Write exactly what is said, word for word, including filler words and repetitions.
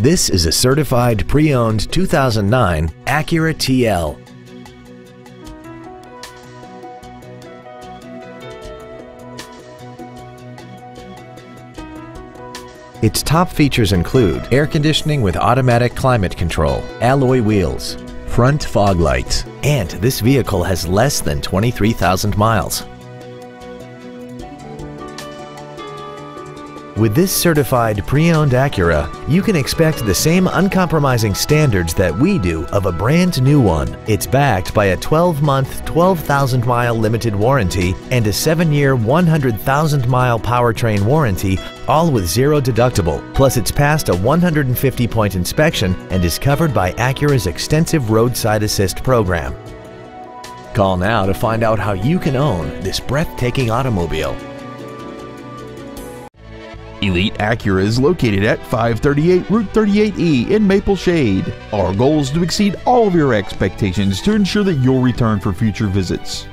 This is a certified pre-owned two thousand nine Acura T L. Its top features include air conditioning with automatic climate control, alloy wheels, front fog lights, and this vehicle has less than twenty-three thousand miles. With this certified pre-owned Acura, you can expect the same uncompromising standards that we do of a brand new one. It's backed by a twelve month, twelve thousand mile limited warranty and a seven year, one hundred thousand mile powertrain warranty, all with zero deductible. Plus, it's passed a one hundred fifty point inspection and is covered by Acura's extensive roadside assist program. Call now to find out how you can own this breathtaking automobile. Elite Acura is located at five thirty-eight Route thirty-eight E in Maple Shade. Our goal is to exceed all of your expectations to ensure that you'll return for future visits.